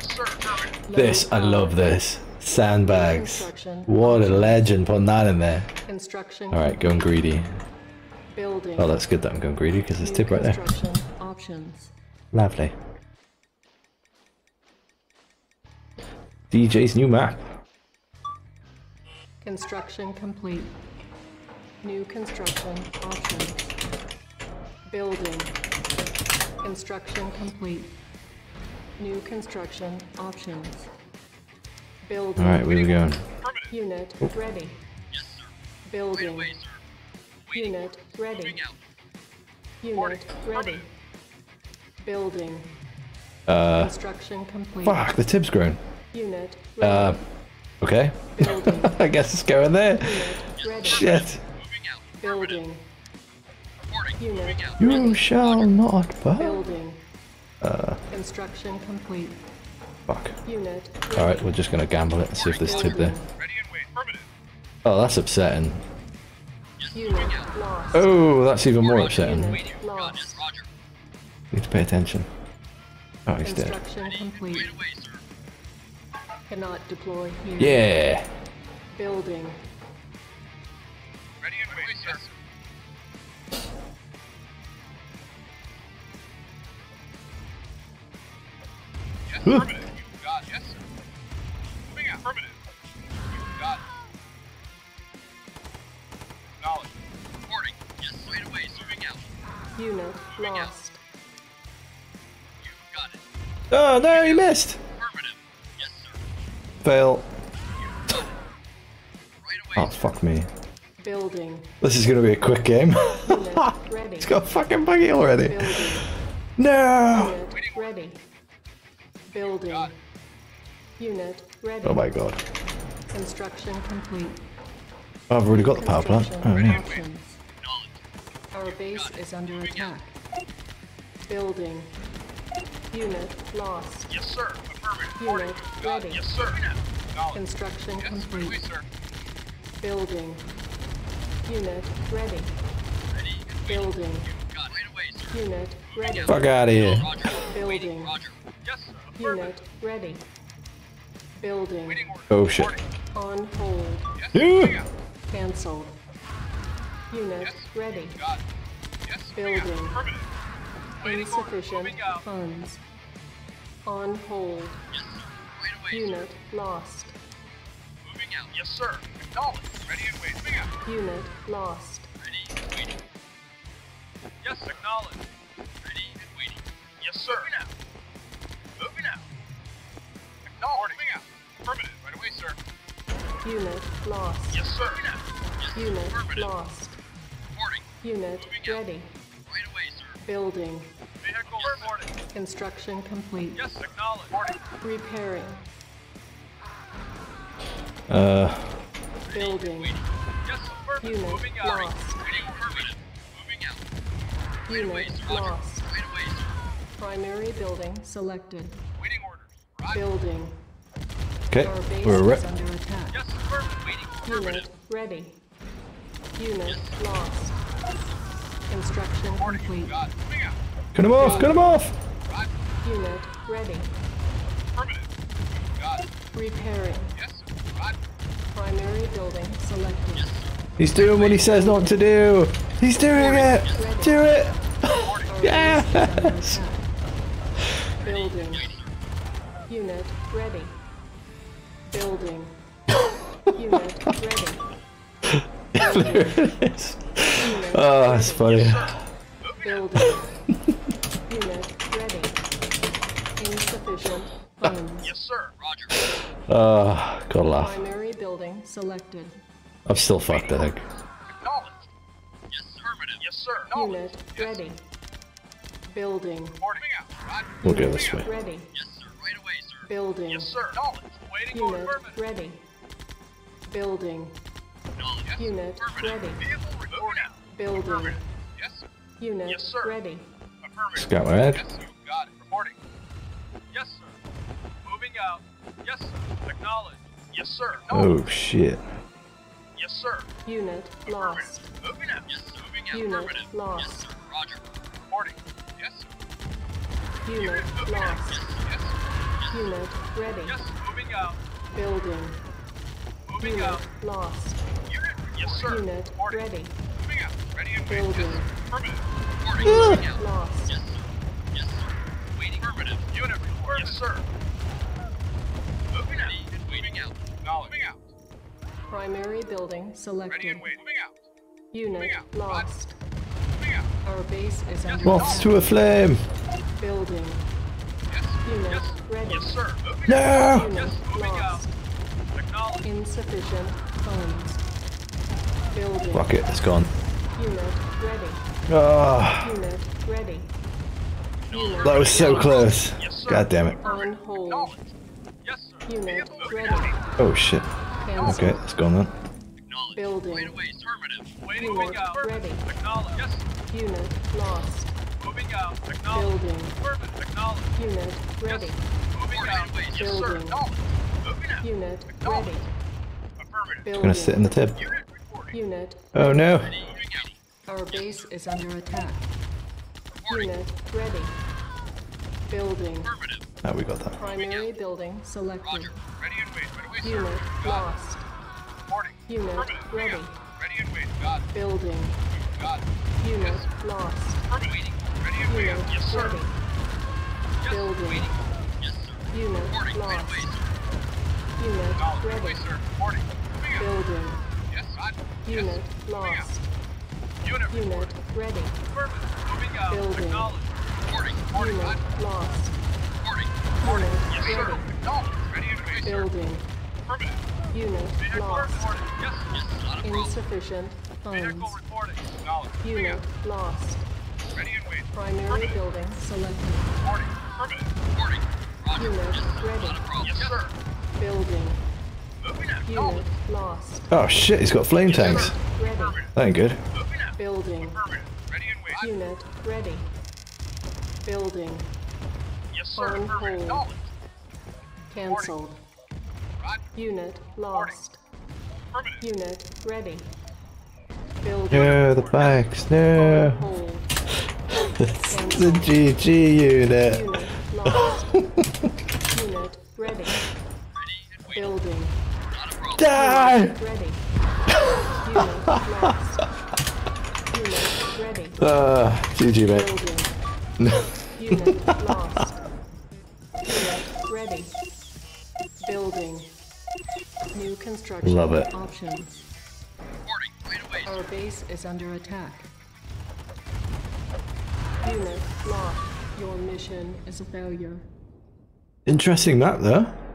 Yes, sir. This, I love this. Sandbags. What a legend. Put that in there. All right, going greedy. Building. Oh, that's good that I'm going greedy because there's tip right there. Options. Lovely. DJ's new map. Construction complete. New construction options. Building. Construction complete. New construction options. Building. All right, where are we going? Unit ready. Yes, sir. Building. Away, sir. Unit ready. Unit ready. Building. Construction complete. Fuck, the tib's grown. Unit ready. Okay. I guess it's going there. Shit. Building. Unit. You shall not burn. Building. Construction complete. Fuck. Unit. All right, we're just gonna gamble it and see if there's tib there. Oh, that's upsetting. Unit lost. Oh, that's even more upsetting. Need to pay attention. Oh, he's dead. Construction complete. Cannot deploy here. Yeah. Building. Ready and waiting, sir. Yes, affirmative. You got it. Yes, sir. Coming out. Affirmative. You got it. Knowledge. Reporting. Yes, wait away. Moving out. Unit lost. You got it. Oh, no, he missed. Fail. Oh, fuck me. Building. This is gonna be a quick game. It's got a fucking buggy already. Building. No! Unit ready. Building. Unit ready. Oh my god. Construction complete. Oh, I've already got the power plant. Oh, yeah. Our base is under attack. Building. Unit lost. Yes, sir. Unit ready. Yes, sir. Construction complete. Yes, sir. Building. Unit ready. Building. Unit ready. Fuck out of here. Building. Unit ready. Building. Oh shit. On hold. Yeah. Cancelled. Unit ready. Building. Insufficient funds. On hold. Yes, sir. Away, unit sir. Lost. Moving out. Yes, sir. Acknowledged. Ready and waiting. Unit lost. Ready and waiting. Yes, acknowledged. Ready and waiting. Yes, sir. Moving out. Moving out. Acknowledged. Moving out. Affirmative. Right away, sir. Unit lost. Yes, sir. Yes, unit lost. Reporting. Unit moving ready. Out. Right away, sir. Building. Vehicle reporting. Construction complete. Yes, acknowledged. Repairing. Building. Yes, unit lost. Moving out. Unit lost. Primary building selected. Waiting orders. Building. Okay, we're ready. Yes, unit ready. Unit yes. Lost. Construction complete. Cut him off! Cut him off! Unit ready. Repairing. Yes, primary building selected. Yes. He's doing what he says not to do. He's doing it. Ready. Do it. Yes. Building. Unit ready. Building. Unit ready. There it is. Unit oh, that's funny. Building. Unit ready. Insufficient funds. Yes, sir. Roger. Gotta laugh. Primary building selected. I'm still fucked, I think. Acknowledged. Yes, affirmative. Yes, sir. Unit ready. Building. We'll go this way. Ready. Yes, sir. Right away, sir. Building. Yes, sir. Waiting on unit ready. Building. Unit ready. Building. Yes. Unit yes, sir. Ready. Affirmative. Got my head. Yes, you got it. Reporting. Yes, sir. Moving out. Yes, sir. Acknowledged. Yes, sir. Oh shit. Yes, sir. Unit lost. Moving out. Yes, sir. Moving out. Unit affirmative. Lost. Yes, sir. Roger. Reporting. Yes. Unit lost. Yes, yes. Unit ready. Yes, moving out. Building. Moving unit out. Lost. Unit reporting. Yes, sir. Unit reporting. Ready. Moving out. Ready and waiting. Building. Affirmative. Reporting. Moving out. Lost. Yes, sir. Yes, sir. Waiting. Affirmative. Unit reporting. Yes, sir. Moving ready out. And waiting out. Knowledge. Moving out. Primary building selected. Ready and waiting. Moving out. Unit moving out. Lost. Moving out. Our base is under. Moths to a flame. Building. Unit yes. Ready. Yes, sir. Moving no! Unit yes, moving lost. Out. Acknowledge. Insufficient funds. Building. Fuck it, it's gone. Unit ready. Oh. Unit ready. Unit that was so close. Yes, God damn it. On hold. Yes, sir. Unit ready. Oh shit. Cancel. Okay, it's gone then. Building. Wait away, affirmative. Waiting, moving out. Ready. Acknowledge. Yes. Unit lost. Moving out. Acknowledge. Building. Affirmative. Acknowledge. Unit ready. Yes. Moving out. Yes, sir. Acknowledge. Moving out. Unit ready. Affirmative. Building. It's gonna sit in the tip. Unit reporting. Unit. Oh no. Ready. Our base is under attack. Reporting. Unit ready. Building. Affirmative. Now we got that. Primary building selected. Roger. Ready and wait. Right away, unit sir. Lost. Reporting. Unit ready. Ready and wait. Got it. Building. Got it. Unit yes. Lost. Affirmative. Ready and waiting. Yes, sir. Ready. Yes, building. Waiting. Yes, sir. Unit reporting. Lost. Unit ready. Ready, sir. Reporting. Building. Yes, got it. Unit yes. Lost. Unit reporting. Ready. Moving out. Building. Acknowledge. Reporting. Reporting. Unit got lost. Reporting. Reporting. Yes, ready. Sir. Acknowledge. Ready and waiting. Building. Affirmative. Unit vehicle lost. Reporting. Yes, yes. Not a problem. Insufficient funds. Vehicle reporting. Acknowledge. Unit lost. Ready and wait. Primary building selected. Reporting. Reporting. Roger. Unit yes, ready. Yes, sir. Building. Moving out. Unit lost. Oh shit, he's got flame yes, tanks. Sir. Ready. That ain't good. Moving out. Building. Ready and wait. Unit ready. Building. Yes, sir. On hold. Cancelled. Unit lost. Unit ready. Building. No, the bikes. No. On hold. It's the GG unit. Unit lost. Unit ready. Building. Die! Unit ready. Unit lost. Unit ready. GG mate. Building. No. Unit lost. Unit ready. Building. New construction love it. Options. Our base is under attack. Unit lost. Your mission is a failure. Interesting map though.